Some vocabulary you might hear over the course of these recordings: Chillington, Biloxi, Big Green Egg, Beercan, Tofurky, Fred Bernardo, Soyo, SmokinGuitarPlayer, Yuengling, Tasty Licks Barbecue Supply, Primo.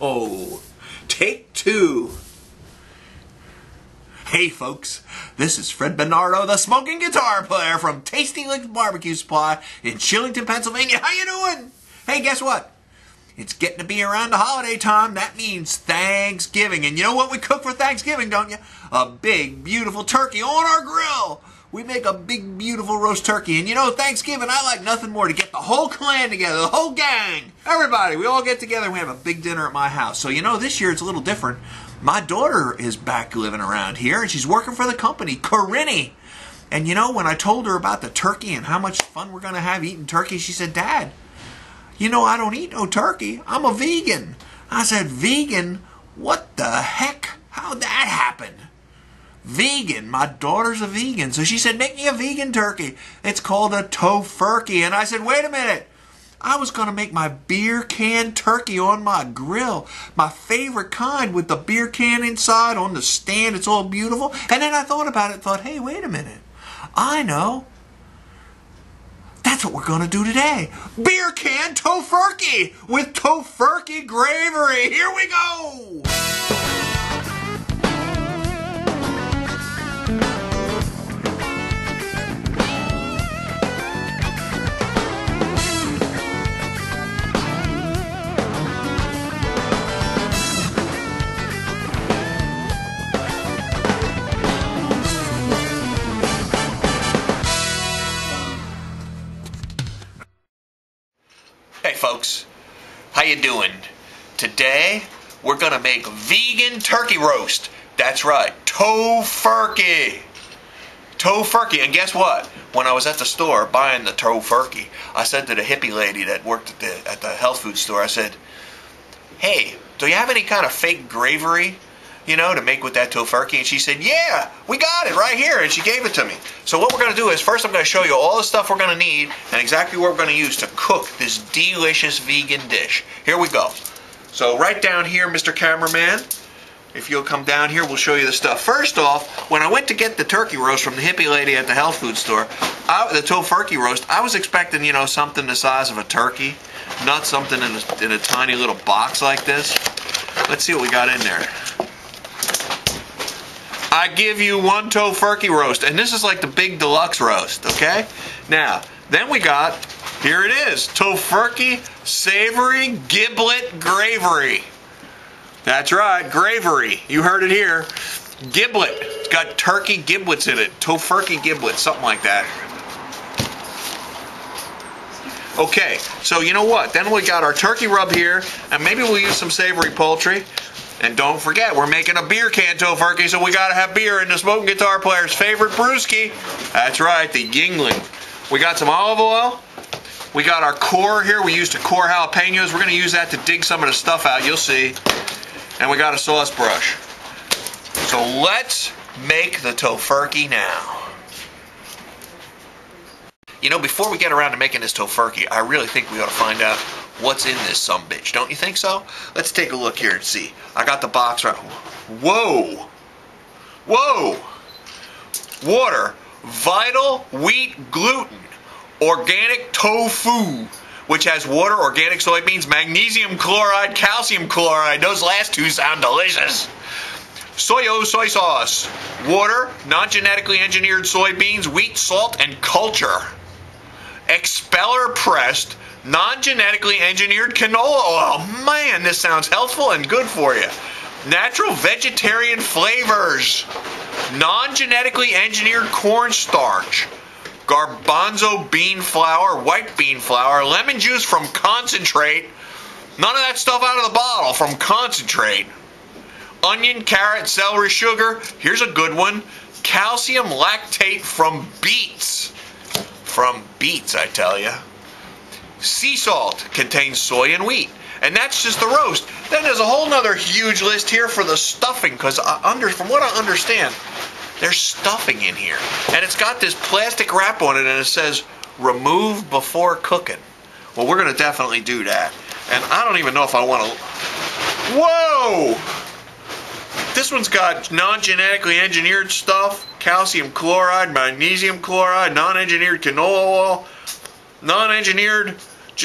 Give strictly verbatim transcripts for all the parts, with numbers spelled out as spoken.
Oh, take two. Hey folks, this is Fred Bernardo, the smoking guitar player from Tasty Licks Barbecue Supply in Chillington, Pennsylvania. How you doing? Hey, guess what? It's getting to be around the holiday time. That means Thanksgiving. And you know what we cook for Thanksgiving, don't you? A big, beautiful turkey on our grill. We make a big, beautiful roast turkey. And you know, Thanksgiving, I like nothing more to get the whole clan together, the whole gang. Everybody, we all get together and we have a big dinner at my house. So you know, this year it's a little different. My daughter is back living around here, and she's working for the company, Corinne. And you know, when I told her about the turkey and how much fun we're going to have eating turkey, she said, Dad, you know, I don't eat no turkey. I'm a vegan. I said, vegan? What the heck? How'd that happen? Vegan. My daughter's a vegan. So she said, make me a vegan turkey. It's called a Tofurky. And I said, wait a minute. I was going to make my beer can turkey on my grill. My favorite kind with the beer can inside on the stand. It's all beautiful. And then I thought about it, thought, hey, wait a minute. I know. That's what we're going to do today. Beer can Tofurky with Tofurky gravy. Here we go. Folks, how you doing? Today we're gonna make vegan turkey roast. That's right, Tofurky. Tofurky. And guess what? When I was at the store buying the Tofurky, I said to the hippie lady that worked at the at the health food store, I said, "Hey, do you have any kind of fake gravy, you know, to make with that Tofurky?" And she said, "Yeah, we got it right here." And she gave it to me. So what we're going to do is first I'm going to show you all the stuff we're going to need and exactly what we're going to use to cook this delicious vegan dish. Here we go. So right down here, Mister Cameraman, if you'll come down here, we'll show you the stuff. First off, when I went to get the turkey roast from the hippie lady at the health food store, I, the Tofurky roast, I was expecting, you know, something the size of a turkey, not something in a, in a tiny little box like this. Let's see what we got in there. I give you one Tofurky roast, and this is like the big deluxe roast, okay? Now, then we got, here it is, Tofurky savory giblet gravy. That's right, gravy. You heard it here. Giblet. It's got turkey giblets in it. Tofurky giblet, something like that. Okay, so you know what? Then we got our turkey rub here, and maybe we'll use some savory poultry. And don't forget, we're making a beer can Tofurky, so we gotta have beer in the Smoking Guitar Player's favorite brewski. That's right, the Yuengling. We got some olive oil. We got our core here. We used to core jalapenos. We're gonna use that to dig some of the stuff out. You'll see. And we got a sauce brush. So let's make the Tofurky now. You know, before we get around to making this Tofurky, I really think we ought to find out what's in this sumbitch. Don't you think so? Let's take a look here and see. I got the box right. Whoa! Whoa! Water, vital wheat gluten, organic tofu, which has water, organic soybeans, magnesium chloride, calcium chloride. Those last two sound delicious. Soyo soy sauce, water, non-genetically engineered soybeans, wheat, salt, and culture. Expeller pressed, non-genetically engineered canola oil. Man, this sounds healthful and good for you. Natural vegetarian flavors. Non-genetically engineered cornstarch. Garbanzo bean flour, white bean flour, lemon juice from concentrate. None of that stuff out of the bottle, from concentrate. Onion, carrot, celery, sugar. Here's a good one. Calcium lactate from beets. From beets, I tell you. Sea salt contains soy and wheat. And that's just the roast. Then there's a whole nother huge list here for the stuffing, because under, from what I understand, there's stuffing in here. And it's got this plastic wrap on it, and it says, remove before cooking. Well, we're going to definitely do that. And I don't even know if I want to... Whoa! This one's got non-genetically engineered stuff, calcium chloride, magnesium chloride, non-engineered canola oil, non-engineered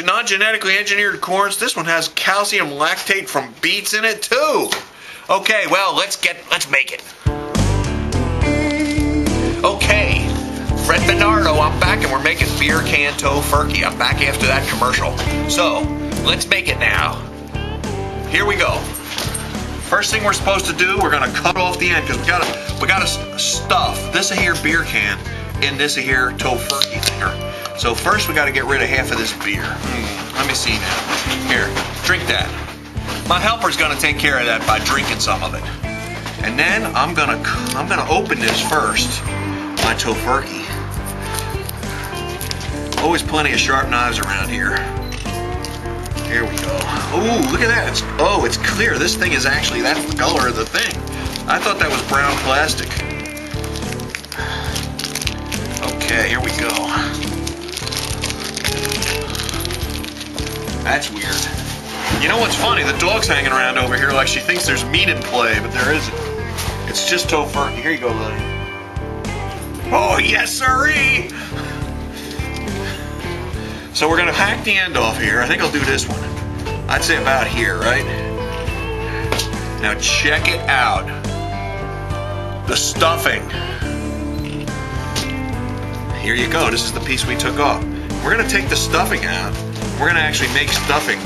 Not genetically engineered corns. This one has calcium lactate from beets in it too. Okay, well, let's get, let's make it. Okay, Fred Bernardo, I'm back and we're making beer can Tofurky. I'm back after that commercial. So, let's make it now. Here we go. First thing we're supposed to do, we're gonna cut off the end because we gotta, we gotta stuff this here beer can in this here Tofurky thinger. So first we gotta get rid of half of this beer. Mm, let me see now. Here, drink that. My helper's gonna take care of that by drinking some of it. And then I'm gonna I'm gonna open this first. My Tofurky. Always plenty of sharp knives around here. Here we go. Ooh, look at that. It's, oh, it's clear. This thing is actually, that's the color of the thing. I thought that was brown plastic. Okay, here we go. That's weird. You know what's funny? The dog's hanging around over here like she thinks there's meat in play, but there isn't. It's just Tofurky. Here you go, Lily. Oh, yes, sirree! So we're gonna hack the end off here. I think I'll do this one. I'd say about here, right? Now check it out. The stuffing. Here you go. This is the piece we took off. We're gonna take the stuffing out. We're gonna actually make stuffing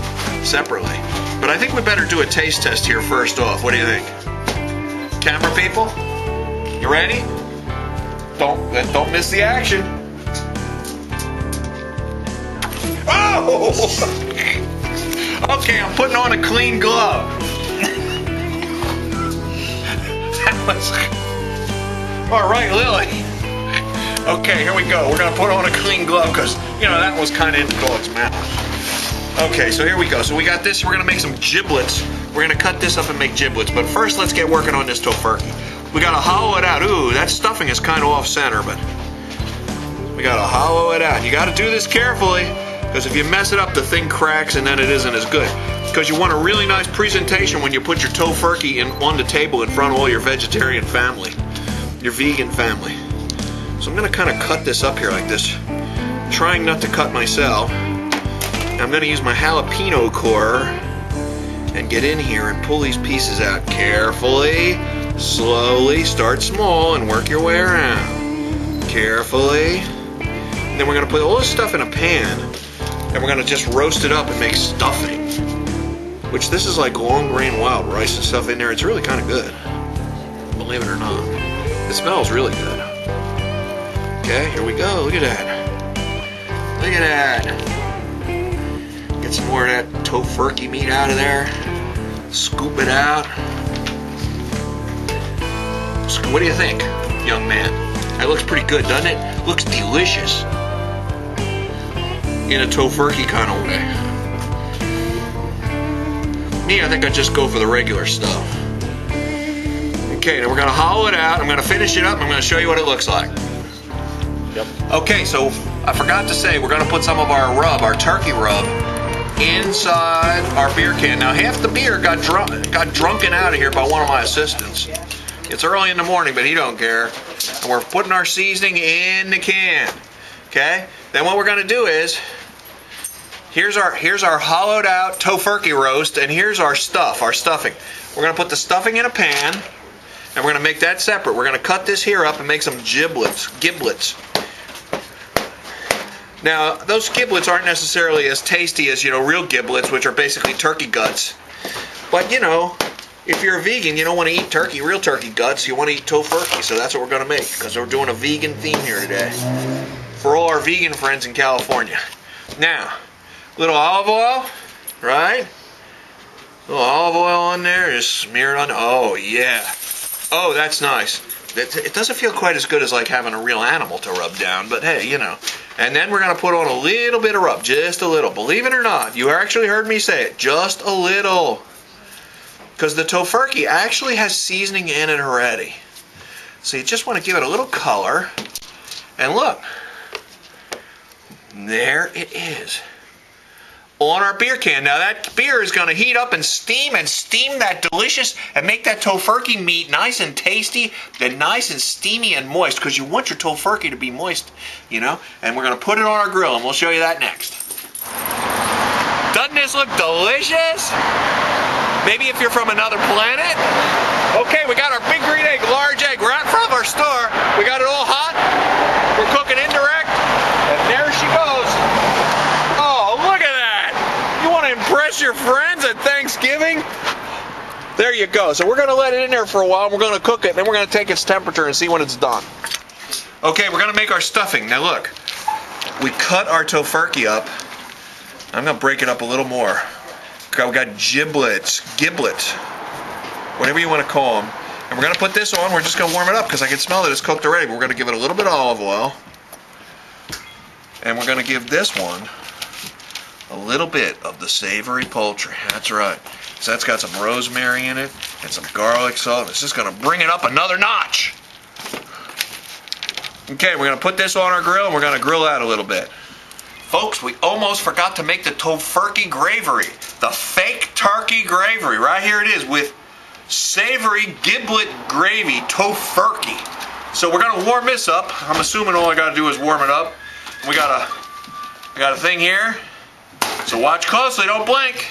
separately. But I think we better do a taste test here first off. What do you think? Camera people? You ready? Don't, don't miss the action. Oh! Okay, I'm putting on a clean glove. That was... All right, Lily. Okay, here we go. We're going to put on a clean glove because, you know, that was kind of in the dog's mouth. Okay, so here we go. So we got this. We're going to make some giblets. We're going to cut this up and make giblets. But first, let's get working on this Tofurky. We got to hollow it out. Ooh, that stuffing is kind of off-center, but we got to hollow it out. You got to do this carefully. Because if you mess it up, the thing cracks and then it isn't as good. Because you want a really nice presentation when you put your Tofurky in, on the table in front of all your vegetarian family. Your vegan family. So I'm going to kind of cut this up here like this. I'm trying not to cut myself. I'm going to use my jalapeno core and get in here and pull these pieces out carefully, slowly, start small and work your way around. Carefully. And then we're going to put all this stuff in a pan. And we're going to just roast it up and make stuffing. Which this is like long grain wild rice and stuff in there. It's really kind of good. Believe it or not. It smells really good. Okay, here we go. Look at that. Look at that. Get some more of that Tofurky meat out of there. Scoop it out. What do you think, young man? That looks pretty good, doesn't it? Looks delicious. In a Tofurky kind of way. Me, I think I just go for the regular stuff. Okay, now we're gonna hollow it out. I'm gonna finish it up and I'm gonna show you what it looks like. Yep. Okay, so I forgot to say we're gonna put some of our rub, our turkey rub, inside our beer can. Now half the beer got drunk, got drunken out of here by one of my assistants. It's early in the morning, but he don't care. And we're putting our seasoning in the can. Okay? Then what we're gonna do is Here's our here's our hollowed out Tofurky roast, and here's our stuff, our stuffing. We're gonna put the stuffing in a pan, and we're gonna make that separate. We're gonna cut this here up and make some giblets, giblets. Now those giblets aren't necessarily as tasty as, you know, real giblets, which are basically turkey guts. But you know, if you're a vegan, you don't want to eat turkey, real turkey guts. You want to eat Tofurky, so that's what we're gonna make because we're doing a vegan theme here today for all our vegan friends in California. Now. Little olive oil, right? Little olive oil on there, just smear it on. Oh yeah, oh that's nice. It, it doesn't feel quite as good as like having a real animal to rub down, but hey, you know. And then we're gonna put on a little bit of rub, just a little. Believe it or not, you actually heard me say it, just a little, because the Tofurky actually has seasoning in it already. So you just want to give it a little color, and look, there it is. On our beer can. Now that beer is going to heat up and steam and steam that delicious and make that Tofurky meat nice and tasty and nice and steamy and moist, because you want your Tofurky to be moist, you know. And we're going to put it on our grill and we'll show you that next. this look delicious? Maybe if you're from another planet? Okay, we got our Big Green Egg, large egg, right from our store. We got it all hot. We're cooking indirect. And there she goes. Oh, look at that. You want to impress your friends at Thanksgiving? There you go. So we're going to let it in there for a while. We're going to cook it. Then we're going to take its temperature and see when it's done. Okay, we're going to make our stuffing. Now look. We cut our tofurky up. I'm going to break it up a little more. We got giblets, giblet, whatever you want to call them. And we're going to put this on. We're just going to warm it up because I can smell that it's cooked already. But we're going to give it a little bit of olive oil. And we're going to give this one a little bit of the savory poultry. That's right. So that's got some rosemary in it and some garlic salt. It's just going to bring it up another notch. Okay, we're going to put this on our grill and we're going to grill out a little bit. Folks, we almost forgot to make the tofurky gravy. The fake turkey gravy. Right here it is with savory giblet gravy tofurky. So we're going to warm this up. I'm assuming all I got to do is warm it up. We got a, we got a thing here. So watch closely. Don't blink.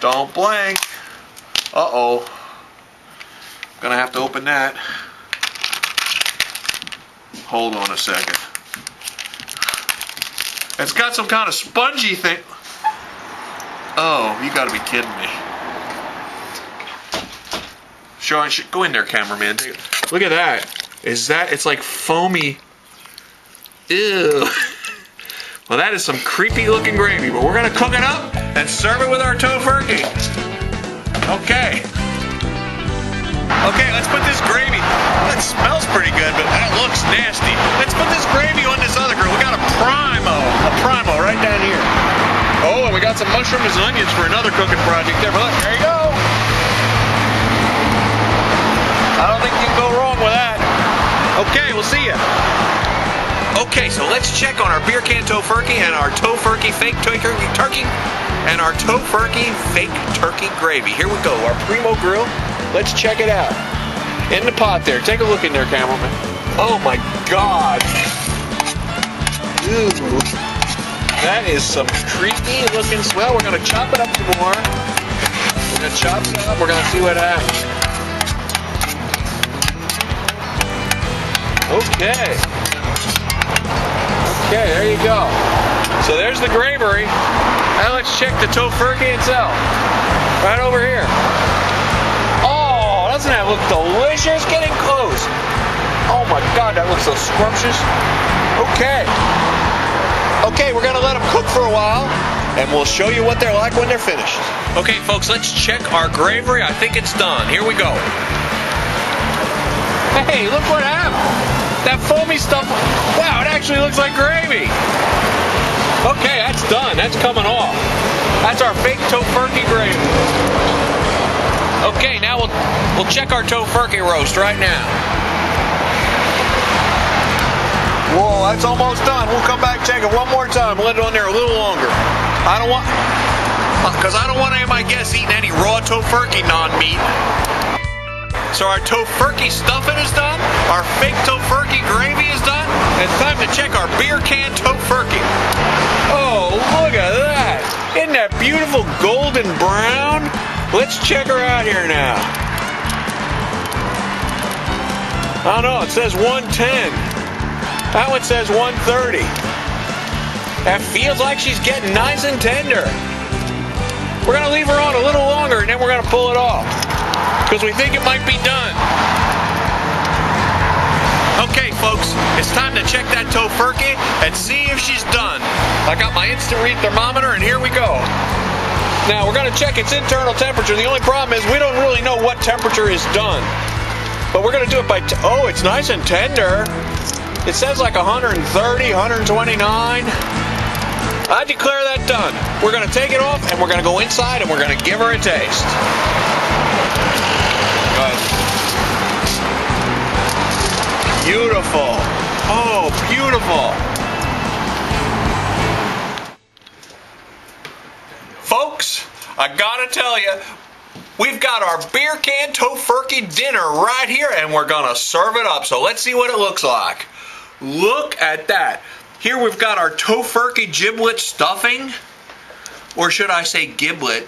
Don't blink. Uh-oh. I'm going to have to open that. Hold on a second. It's got some kind of spongy thing. Oh, you gotta be kidding me. Sean, go in there, cameraman. Look at that. Is that, it's like foamy. Ew. Well, that is some creepy looking gravy, but we're gonna cook it up and serve it with our tofurky. Okay. Okay, let's put this gravy. That smells pretty good, but that looks nasty. Let's put this gravy on this other grill. We got a Primo, a Primo right down here. Oh, and we got some mushrooms and onions for another cooking project there. But look, there you go. I don't think you can go wrong with that. Okay, we'll see you. Okay, so let's check on our beer can tofurky and our tofurky fake turkey and our tofurky fake turkey gravy. Here we go, our Primo grill. Let's check it out. In the pot there. Take a look in there, cameraman. Oh my God. Ooh. That is some creepy looking swell. We're going to chop it up some more. We're going to chop it up. We're going to see what happens. Okay. Okay, there you go. So there's the gravy. Now let's check the tofurky itself. Right over here. Doesn't that look delicious? Getting close. Oh my God, that looks so scrumptious. Okay. Okay, we're gonna let them cook for a while, and we'll show you what they're like when they're finished. Okay, folks, let's check our gravy. I think it's done. Here we go. Hey, look what happened. That foamy stuff. Wow, it actually looks like gravy. Okay, that's done. That's coming off. That's our fake tofurky gravy. Okay, now we'll we'll check our tofurky roast right now. Whoa, that's almost done. We'll come back, check it one more time, let it on there a little longer. I don't want, because I don't want any of my guests eating any raw tofurky non-meat. So our tofurky stuffing is done, our fake tofurky gravy is done, and it's time to check our beer can tofurky. Oh, look at that! Isn't that beautiful golden brown? Let's check her out here now. I don't know, it says one ten. That one says one thirty. That feels like she's getting nice and tender. We're gonna leave her on a little longer and then we're gonna pull it off because we think it might be done. Okay, folks, it's time to check that tofurky and see if she's done. I got my instant read thermometer and here we go. Now, we're going to check its internal temperature. The only problem is we don't really know what temperature is done. But we're going to do it by... T oh, it's nice and tender. It says like one thirty, one twenty-nine. I declare that done. We're going to take it off, and we're going to go inside, and we're going to give her a taste. Good. Beautiful. Oh, beautiful. Folks, I gotta tell you, we've got our beer can tofurky dinner right here, and we're gonna serve it up. So let's see what it looks like. Look at that. Here we've got our tofurky giblet stuffing. or should I say giblet.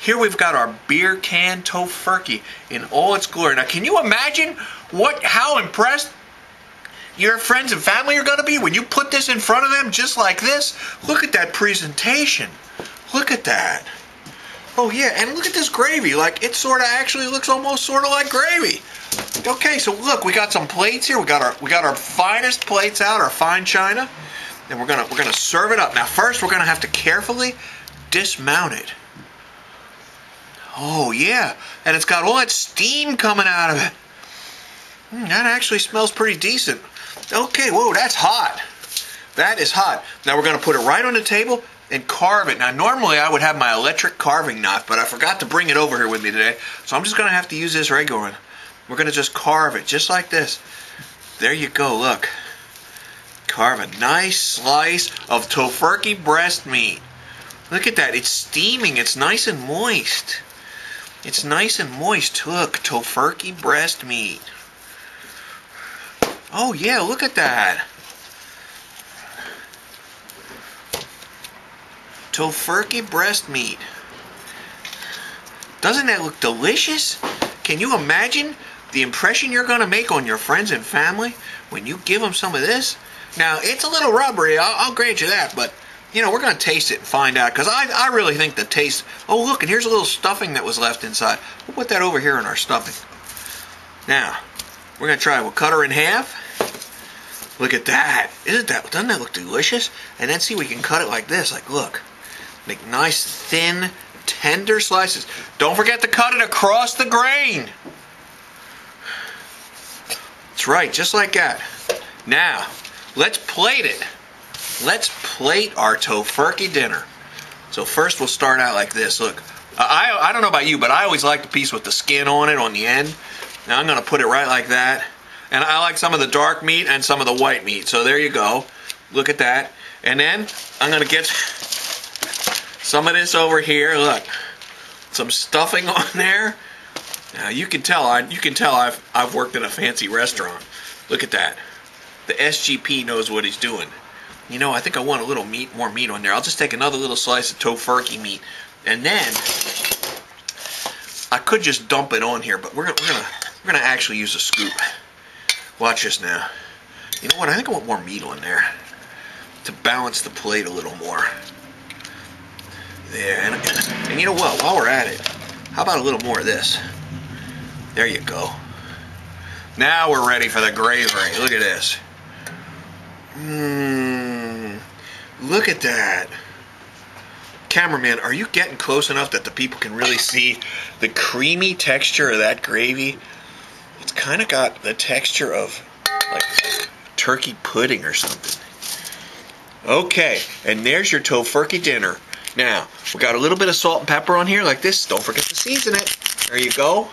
Here we've got our beer can Tofurky in all its glory. Now, can you imagine what, how impressed your friends and family are going to be when you put this in front of them just like this? Look at that presentation. Look at that. Oh yeah, and look at this gravy. Like, it sort of actually looks almost sort of like gravy. Okay, so look, we got some plates here. We got our we got our finest plates out, our fine china, and we're gonna we're gonna serve it up. Now, first we're gonna have to carefully dismount it. Oh yeah, and it's got all that steam coming out of it. Mm, that actually smells pretty decent. Okay, whoa, that's hot. That is hot. Now we're gonna put it right on the table and carve it. Now, normally I would have my electric carving knife, but I forgot to bring it over here with me today, so I'm just gonna have to use this regular one. We're gonna just carve it just like this. There you go, look. Carve a nice slice of Tofurky breast meat. Look at that, it's steaming, it's nice and moist. It's nice and moist. Look, Tofurky breast meat. Oh yeah, look at that. Tofurky breast meat. Doesn't that look delicious? Can you imagine the impression you're going to make on your friends and family when you give them some of this? Now, it's a little rubbery, I'll, I'll grant you that, but, you know, we're going to taste it and find out, because I, I really think the taste... Oh, look, and here's a little stuffing that was left inside. We'll put that over here in our stuffing. Now, we're going to try it. We'll cut her in half. Look at that. Isn't that... Doesn't that look delicious? And then, see, we can cut it like this. Like, look. Make nice, thin, tender slices. Don't forget to cut it across the grain. That's right, just like that. Now, let's plate it. Let's plate our Tofurky dinner. So first we'll start out like this. Look, I, I don't know about you, but I always like the piece with the skin on it on the end. Now I'm going to put it right like that. And I like some of the dark meat and some of the white meat. So there you go. Look at that. And then I'm going to get... some of this over here, look, some stuffing on there. Now you can tell, I you can tell I've I've worked in a fancy restaurant. Look at that. The S G P knows what he's doing. You know, I think I want a little meat, more meat on there. I'll just take another little slice of Tofurky meat, and then I could just dump it on here, but we're gonna we're gonna we're gonna actually use a scoop. Watch this now. You know what? I think I want more meat on there to balance the plate a little more. There, and, and you know what, while we're at it, how about a little more of this? There you go. Now we're ready for the gravy. Look at this. Mmm, look at that. Cameraman, are you getting close enough that the people can really see the creamy texture of that gravy? It's kind of got the texture of like turkey pudding or something. Okay, and there's your Tofurky dinner. Now, we got a little bit of salt and pepper on here like this. Don't forget to season it. There you go.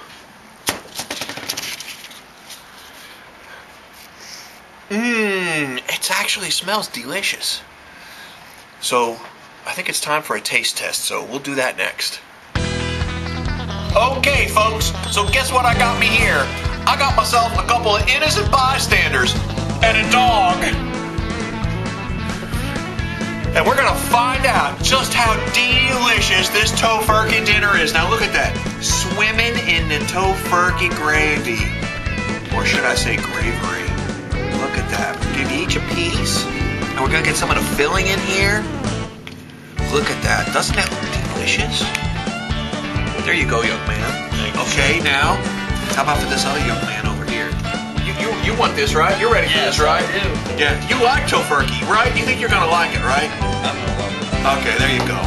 Mmm, it actually smells delicious. So, I think it's time for a taste test, so we'll do that next. Okay, folks, so guess what I got me here? I got myself a couple of innocent bystanders and a dog. And we're gonna find out just how delicious this Tofurky dinner is. Now look at that, swimming in the Tofurky gravy. Or should I say gravery? Look at that, we'll give you each a piece. And we're gonna get some of the filling in here. Look at that, doesn't that look delicious? There you go, young man. Okay, now, how about for this other young man over here? You, you, you want this, right? You're ready for yes, this, right? I do. Yeah, you like Tofurky, right? You think you're gonna like it, right? I'm gonna love it. Okay, there you go.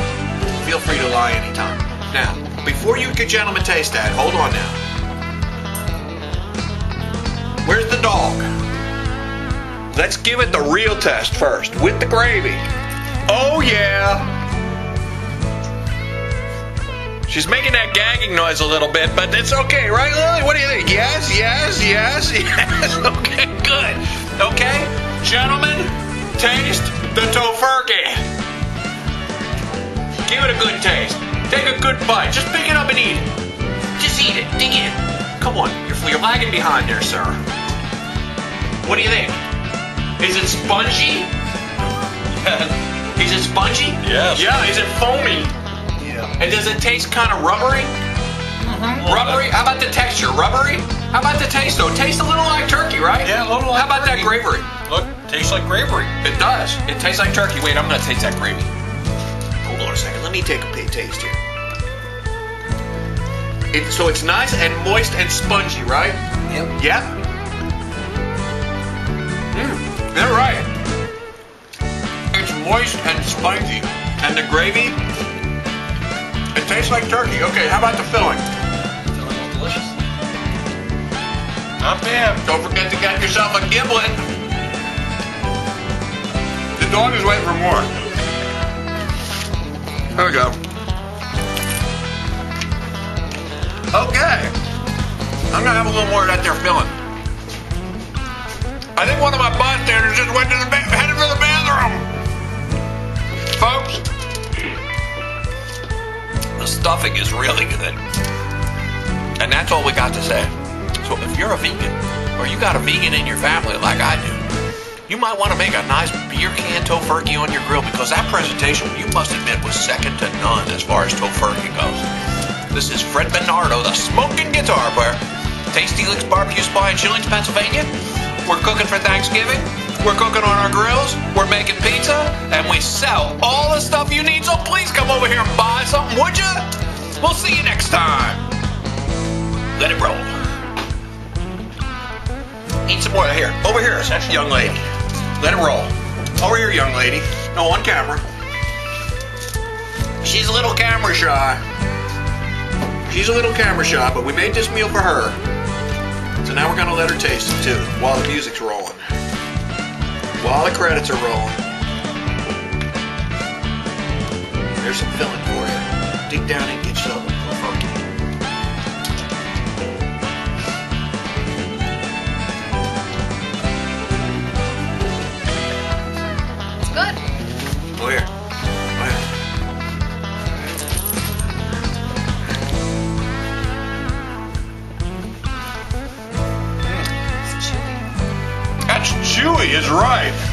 Feel free to lie anytime. Now, before you gentlemen taste that, hold on now. Where's the dog? Let's give it the real test first, with the gravy. Oh yeah! She's making that gagging noise a little bit, but it's okay, right, Lily? What do you think? Yes, yes, yes, yes. Okay, good. Okay. Gentlemen, taste the Tofurky. Give it a good taste. Take a good bite. Just pick it up and eat it. Just eat it. Dig in. Come on. You're, you're lagging behind there, sir. What do you think? Is it spongy? Is it spongy? Yes. Yeah, is it foamy? Yeah. And does it taste kind of rubbery? Mm-hmm. Rubbery? How about the texture? Rubbery? How about the taste though? It tastes a little like turkey, right? Yeah, a little like turkey. How about turkey. That gravery? Look, it tastes like gravery. It does. It tastes like turkey. Wait, I'm going to taste that gravy. Hold on a second. Let me take a taste here. It, so it's nice and moist and spongy, right? Yep. Yep. Mm, you're right. It's moist and spongy. And the gravy, it tastes like turkey. Okay, how about the filling? The filling is delicious. Not bad. Don't forget to get yourself a giblet. The dog is waiting for more. There we go. Okay. I'm going to have a little more of that there filling. I think one of my bystanders just went to the ba- headed for the bathroom. Folks, the stuffing is really good. And that's all we got to say. So if you're a vegan, or you got a vegan in your family like I do, you might want to make a nice beer can Tofurky on your grill, because that presentation, you must admit, was second to none as far as Tofurky goes. This is Fred Bernardo, the Smokin' Guitar Player, Tasty Licks Barbecue Supply in Chillington, Pennsylvania. We're cooking for Thanksgiving, we're cooking on our grills, we're making pizza, and we sell all the stuff you need, so please come over here and buy something, would you? We'll see you next time. Let it roll. Eat some more. Here. Over here, young lady. Let it roll. Over here, young lady. No, on camera. She's a little camera shy. She's a little camera shy, but we made this meal for her. So now we're going to let her taste it, too, while the music's rolling. While the credits are rolling. There's some filling for you. Dig down and get yourself a Tofurky. Where? Where? It's chewy. That's chewy, is right.